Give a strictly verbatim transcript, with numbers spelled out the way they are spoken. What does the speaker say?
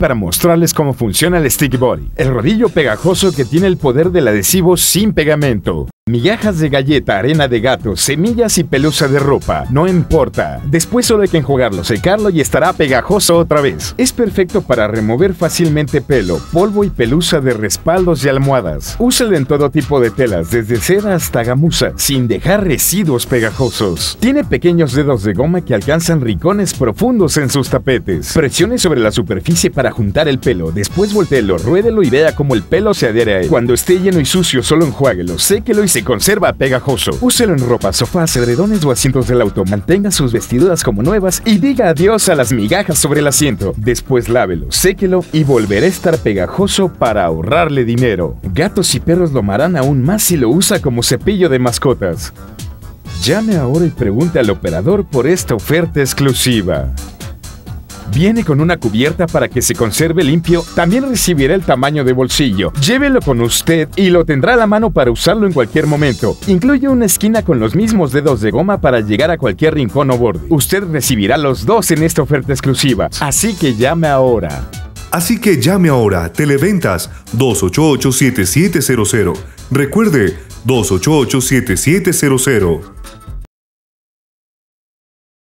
para mostrarles cómo funciona el Sticky Buddy, el rodillo pegajoso que tiene el poder del adhesivo sin pegamento. Migajas de galleta, arena de gato, semillas y pelusa de ropa, no importa. Después solo hay que enjuagarlo, secarlo y estará pegajoso otra vez. Es perfecto para remover fácilmente pelo, polvo y pelusa de respaldos y almohadas. Úsalo en todo tipo de telas, desde seda hasta gamuza, sin dejar residuos pegajosos. Tiene pequeños dedos de goma que alcanzan rincones profundos en sus tapetes. Presione sobre la superficie para juntar el pelo, después voltéelo, ruédelo y vea cómo el pelo se adhiere a él. Cuando esté lleno y sucio, solo enjuáguelo, séquelo y se conserva pegajoso. Úselo en ropa, sofás, edredones o asientos del auto. Mantenga sus vestiduras como nuevas y diga adiós a las migajas sobre el asiento. Después lávelo, séquelo y volverá a estar pegajoso para ahorrarle dinero. Gatos y perros lo amarán aún más si lo usa como cepillo de mascotas. Llame ahora y pregunte al operador por esta oferta exclusiva. Viene con una cubierta para que se conserve limpio. También recibirá el tamaño de bolsillo. Llévelo con usted y lo tendrá a la mano para usarlo en cualquier momento. Incluye una esquina con los mismos dedos de goma para llegar a cualquier rincón o borde. Usted recibirá los dos en esta oferta exclusiva. Así que llame ahora. Así que llame ahora. Televentas dos ocho ocho, siete siete cero cero. Recuerde, dos ocho ocho, siete siete cero cero.